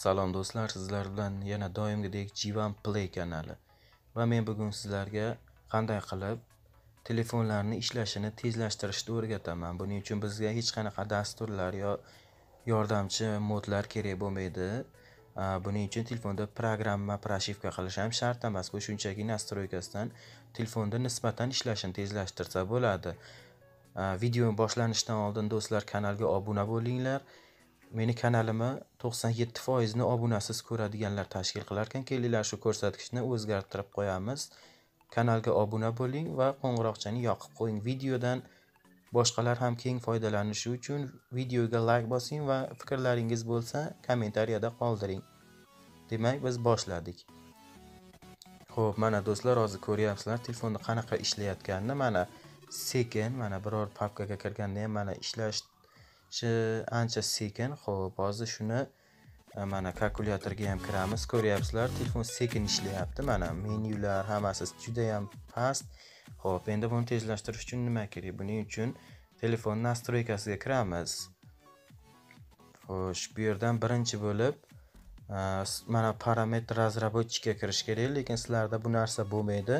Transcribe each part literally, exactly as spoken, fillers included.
Salom do'stlar, sizlar bilan yana doimgidek Jivan Play kanali. Va men bugun sizlarga qanday qilib telefonlarni ishlashini tezlashtirishni o'rgataman. Buning uchun bizga hech qanaqa dasturlar yo yordamchi modlar kerak bo'lmaydi. Buning uchun telefonda programma proshivka qilish ham shart emas. Shunchaki nastroykasidan telefonda nisbatan ishlashini tezlashtirsa bo'ladi. Videoni boshlanishdan oldin do'stlar kanalga obuna bo'linglar. Meni kanalimi to'qson yetti foiz ni obunasiz ko'radiganlar tashkil qilar ekan, kelinglar shu ko'rsatkichni o'zgartirib qo'yamiz. Kanalga obuna bo'ling va qo'ng'iroqchani yoqib qo'ying. Videodan boshqalar ham keng foydalanishi uchun videoga like bosing va fikrlaringiz bo'lsa kommentariyada qoldiring. Demak, biz boshladik. Xo'p, mana do'stlar, hozir ko'ryapsizlar telefonda qanaqa ishlayotganini. Mana sekin, mana biror papkaga kirganda ham mana ishlash ancha sekin. Xo'p, hozir shuni mana kalkulyatorga ham kiramiz. Ko'ryapsizlar, telefon sekin ishlayapti. Mana menyular hammasi juda ham past. Xo'p, endi buni tezlashtirish uchun nima kerak? Buning uchun telefon nastroykasiga kiramiz. Xo'sh, bu yerdan birinchi bo'lib mana parametr razrabochikka kirish kerak, lekin sizlarda bu narsa bo'lmaydi.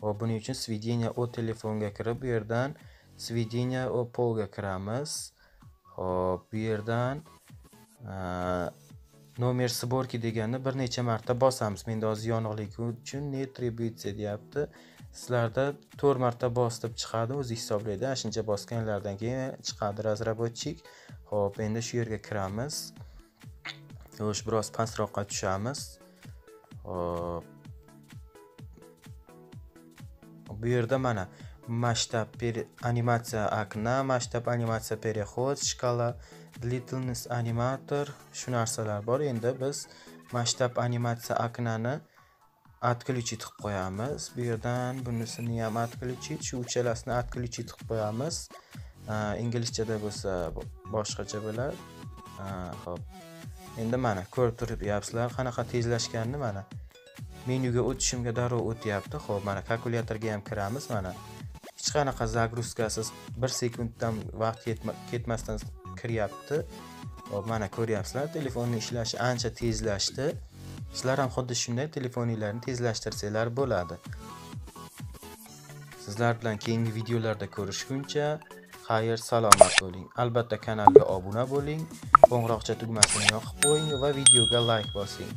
Xo'p, buning uchun svideniya o telefonga kirib, bu yerdan svideniya o polga kiramiz. Hop, bu yerdan nomer sborki deganni bir necha marta bosamiz. Menda hozir yonig'lik uchun ne atributsiya deyapti. Sizlarda to'rt marta bosib chiqadi, o'zi hisoblaydi. Ashuncha bosganlardan keyin chiqadi razrabochik. Hop, endi shu yerga kiramiz. Yo'sh, biroz pastroqqa tushamiz. Hop. Bu yerda mana масштаб пер анимация окна, масштаб анимация переход, шкала, длительность аниматор, shu narsalar bor. Endi biz масштаб анимация окнani отключить qilib qo'yamiz. Bu yerdan bunisini ham отключить, shu uchalasini отключить qilib qo'yamiz. Inglizchada bo'lsa boshqacha bo'lar. Xo'p. Endi mana ko'rib turibsizlar qanaqa tezlashganini. Mana menyuga o'tishimga darrov o'tyapti. Xo'p, mana kalkulyatorga ham kiramiz. Mana hech qanaqa zagruzkasiz bir sekunddan vaqt ketmasdan kiryapti. Hop, mana ko'ryapsizlar telefonning ishlashi ancha tezlashdi. Sizlar ham xuddi shunday telefoninglarni tezlashtirsanglar bo'ladi. Sizlar bilan keyingi videolarda ko'rishguncha xayr, salomat bo'ling. Albatta kanalga obuna bo'ling, qo'ng'iroqcha tugmasini yoqib qo'ying va videoga like bosing.